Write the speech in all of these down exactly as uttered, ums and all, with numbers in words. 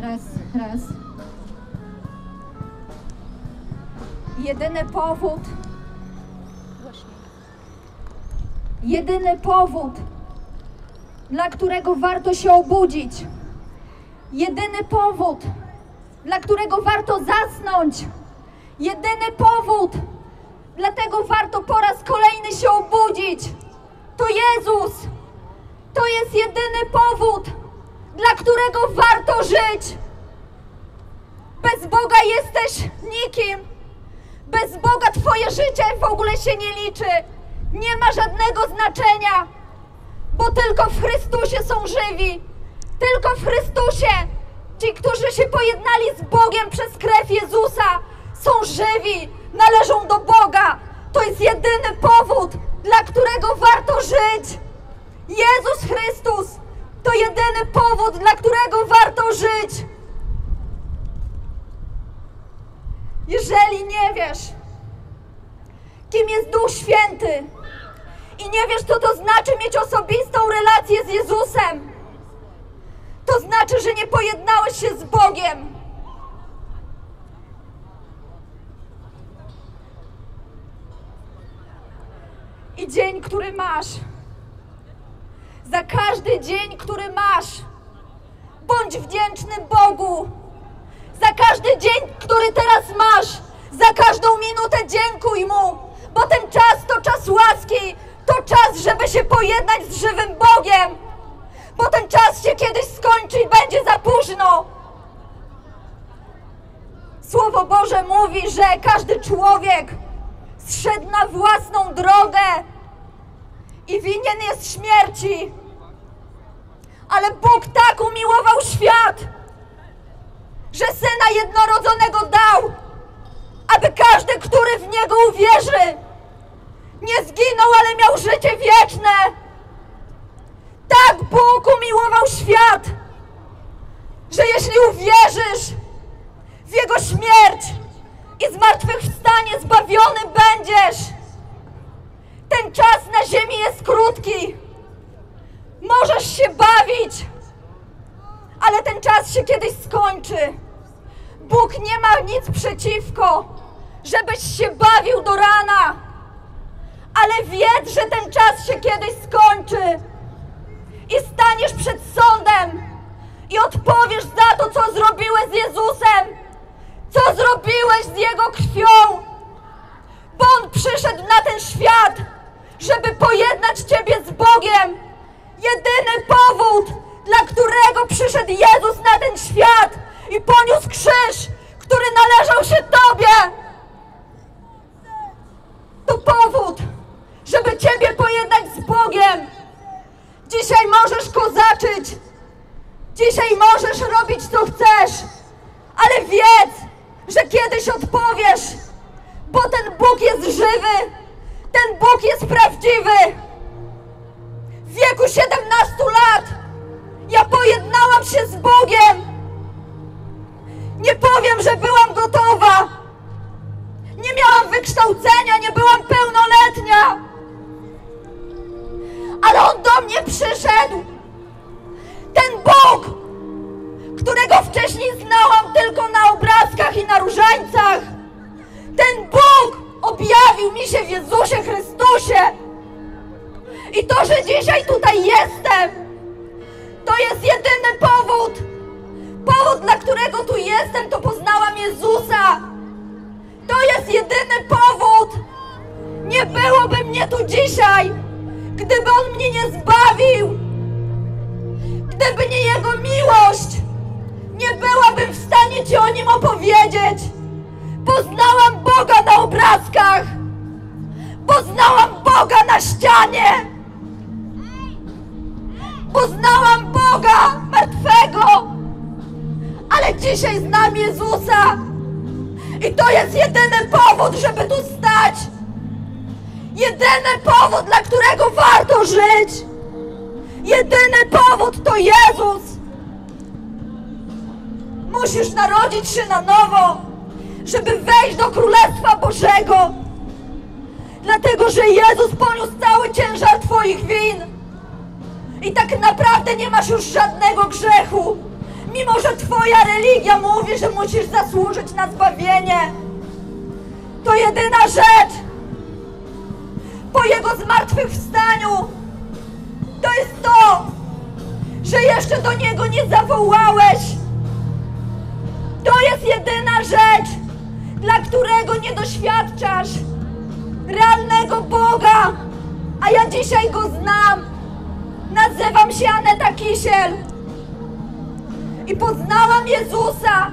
raz, raz. Jedyny powód, jedyny powód, dla którego warto się obudzić, jedyny powód, dla którego warto zasnąć, jedyny powód, dlatego warto po raz kolejny się obudzić, to Jezus, to jest jedyny powód, dla którego warto żyć. Bez Boga jesteś nikim. Bez Boga twoje życie w ogóle się nie liczy. Nie ma żadnego znaczenia, bo tylko w Chrystusie są żywi. Tylko w Chrystusie ci, którzy się pojednali z Bogiem przez krew Jezusa, są żywi, należą do Boga. To jest jedyny powód, dla którego warto żyć. Jezus Chrystus to jedyny powód, dla którego warto żyć. Jeżeli nie wiesz, kim jest Duch Święty i nie wiesz, co to znaczy mieć osobistą relację z Jezusem, to znaczy, że nie pojednałeś się z Bogiem. I dzień, który masz, za każdy dzień, który masz, bądź wdzięczny Bogu. Za każdy dzień, który teraz masz, za każdą minutę dziękuj Mu, bo ten czas to czas łaski, to czas, żeby się pojednać z żywym Bogiem, bo ten czas się kiedyś skończy i będzie za późno. Słowo Boże mówi, że każdy człowiek zszedł na własną drogę i winien jest śmierci. Ale Bóg tak umiłował świat, że Syna Jednorodzonego dał, aby każdy, który w Niego uwierzy, nie zginął, ale miał życie wieczne. Tak Bóg umiłował świat, że jeśli uwierzysz w Jego śmierć i zmartwychwstanie, zbawiony będziesz. Ten czas na ziemi jest krótki. Możesz się bawić, ale ten czas się kiedyś skończy. Bóg nie ma nic przeciwko, żebyś się bawił do rana, ale wiedz, że ten czas się kiedyś skończy i staniesz przed sądem i odpowiesz za to, co zrobiłeś z Jezusem, co zrobiłeś z Jego krwią, bo On przyszedł na ten świat, żeby pojednać ciebie z Bogiem. Jedyny powód, dla którego przyszedł Jezus na ten świat i poniósł krzyż, który należał się Tobie. To powód, żeby Ciebie pojednać z Bogiem. Dzisiaj możesz kozaczyć, dzisiaj możesz robić, co chcesz, ale wiedz, że kiedyś odpowiesz, bo ten Bóg jest żywy, ten Bóg jest prawdziwy. W wieku siedemnastu lat ja pojednałam się z Bogiem. Nie powiem, że byłam gotowa. Nie miałam wykształcenia, nie byłam pełnoletnia. Ale On do mnie przyszedł. Ten Bóg, którego wcześniej znałam tylko na obrazkach i na różańcach. Ten Bóg objawił mi się w Jezusie Chrystusie. I to, że dzisiaj tutaj jestem, to jest jedyny powód. Powód, dla którego tu jestem, to poznałam Jezusa. To jest jedyny powód. Nie byłoby mnie tu dzisiaj, gdyby On mnie nie zbawił. Gdyby nie Jego miłość, nie byłabym w stanie Ci o Nim opowiedzieć. Poznałam Boga na obrazkach. Poznałam Boga na ścianie. Poznałam Boga martwego, ale dzisiaj znam Jezusa i to jest jedyny powód, żeby tu stać. Jedyny powód, dla którego warto żyć. Jedyny powód to Jezus. Musisz narodzić się na nowo, żeby wejść do Królestwa Bożego. Dlatego, że Jezus poniósł cały ciężar twoich win. I tak naprawdę nie masz już żadnego grzechu. mimo że twoja religia mówi, że musisz zasłużyć na zbawienie. To jedyna rzecz. Po Jego zmartwychwstaniu to jest to, że jeszcze do Niego nie zawołałeś. To jest jedyna rzecz, dla którego nie doświadczasz realnego Boga. A ja dzisiaj Go znam. Nazywam się Aneta Kisiel i poznałam Jezusa.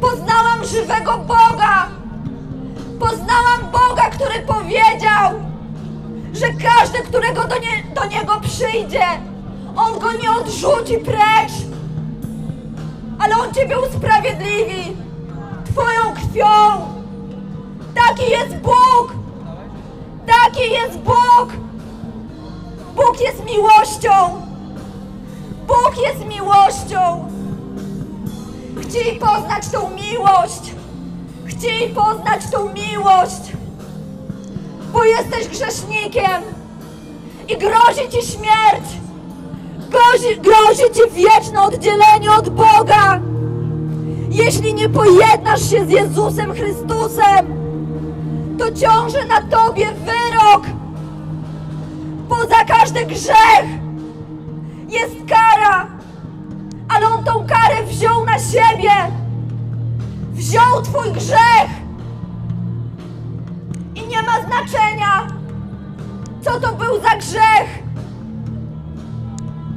Poznałam żywego Boga. Poznałam Boga, który powiedział, że każdy, którego do, nie, do Niego przyjdzie, On go nie odrzuci precz, ale On Ciebie usprawiedliwi Twoją krwią. Taki jest Bóg. Taki jest Bóg. Bóg jest miłością. Bóg jest miłością. Chcij poznać tą miłość. Chcij poznać tą miłość, bo jesteś grzesznikiem i grozi Ci śmierć, grozi, grozi Ci wieczne oddzielenie od Boga, jeśli nie pojednasz się z Jezusem Chrystusem. To ciąży na Tobie wyrok, bo za każdy grzech jest kara, ale On tą karę wziął na siebie. Wziął Twój grzech i nie ma znaczenia, co to był za grzech,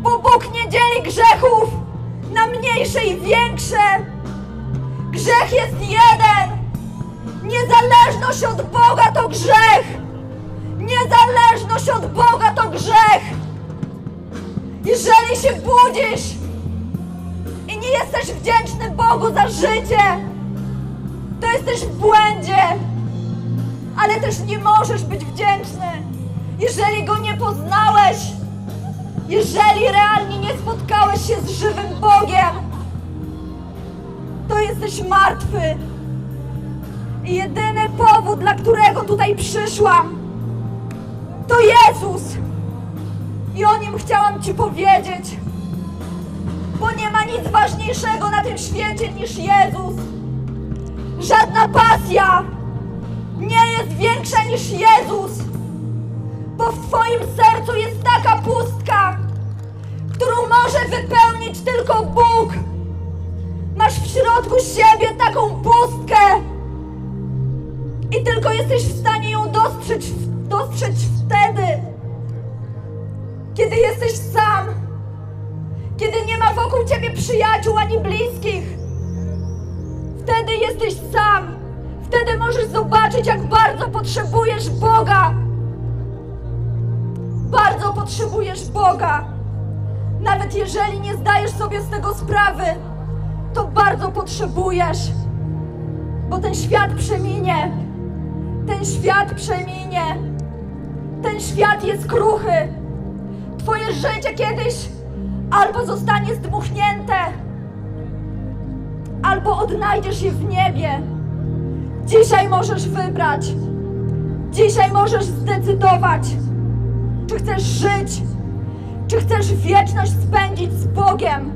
bo Bóg nie dzieli grzechów na mniejsze i większe. Grzech jest jeden. Niezależność od Boga to grzech. Niezależność od Boga to grzech. Jeżeli się budzisz i nie jesteś wdzięczny Bogu za życie, to jesteś w błędzie, ale też nie możesz być wdzięczny, jeżeli Go nie poznałeś, jeżeli realnie nie spotkałeś się z żywym Bogiem, to jesteś martwy. I jedyny powód, dla którego tutaj przyszłam, to Jezus. I o Nim chciałam Ci powiedzieć, bo nie ma nic ważniejszego na tym świecie niż Jezus. Żadna pasja nie jest większa niż Jezus, bo w Twoim sercu jest taka pustka, którą może wypełnić tylko Bóg. Masz w środku siebie taką pustkę i tylko jesteś w stanie ją dostrzec, dostrzec wtedy, kiedy jesteś sam, kiedy nie ma wokół Ciebie przyjaciół ani bliskich. Wtedy jesteś sam. Wtedy możesz zobaczyć, jak bardzo potrzebujesz Boga. Bardzo potrzebujesz Boga. Nawet jeżeli nie zdajesz sobie z tego sprawy, to bardzo potrzebujesz. Bo ten świat przeminie. Ten świat przeminie. Ten świat jest kruchy. Twoje życie kiedyś albo zostanie zdmuchnięte, albo odnajdziesz je w niebie. Dzisiaj możesz wybrać. Dzisiaj możesz zdecydować, czy chcesz żyć, czy chcesz wieczność spędzić z Bogiem.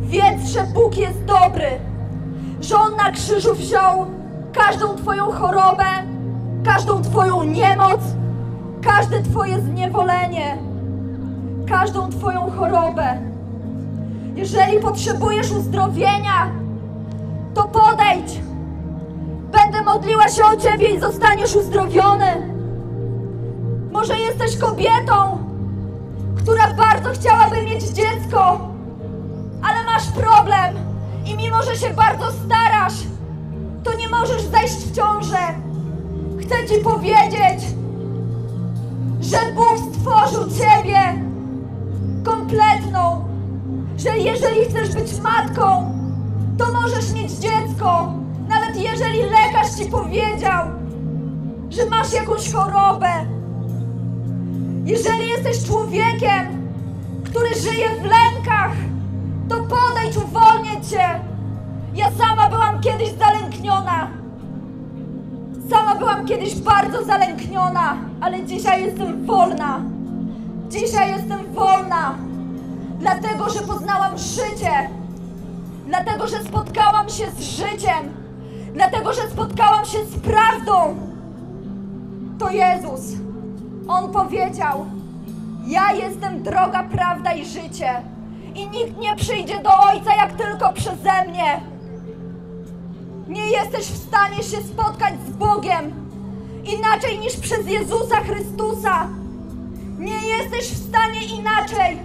Wiedz, że Bóg jest dobry, że On na krzyżu wziął każdą Twoją chorobę, każdą Twoją niemoc, każde Twoje zniewolenie, każdą Twoją chorobę. Jeżeli potrzebujesz uzdrowienia, to podejdź. Będę modliła się o Ciebie i zostaniesz uzdrowiony. Może jesteś kobietą, która bardzo chciałaby mieć dziecko, ale masz problem i mimo że się bardzo starasz, to nie możesz zajść w ciążę. Chcę Ci powiedzieć, że Bóg stworzył Ciebie kompletną, że jeżeli chcesz być matką, to możesz mieć dziecko. Nawet jeżeli lekarz Ci powiedział, że masz jakąś chorobę. Jeżeli jesteś człowiekiem, który żyje w lękach, to podejdź, uwolnię Cię. Ja sama byłam kiedyś zalękniona. Sama byłam kiedyś bardzo zalękniona, ale dzisiaj jestem wolna. Dzisiaj jestem wolna. dlatego, że poznałam życie, dlatego, że spotkałam się z życiem, dlatego, że spotkałam się z prawdą. To Jezus. On powiedział: ja jestem droga, prawda i życie. I nikt nie przyjdzie do Ojca, jak tylko przeze mnie. Nie jesteś w stanie się spotkać z Bogiem inaczej niż przez Jezusa Chrystusa. Nie jesteś w stanie inaczej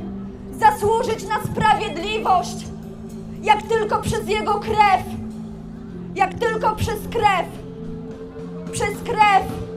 zasłużyć na sprawiedliwość, jak tylko przez Jego krew. Jak tylko przez krew. Przez krew.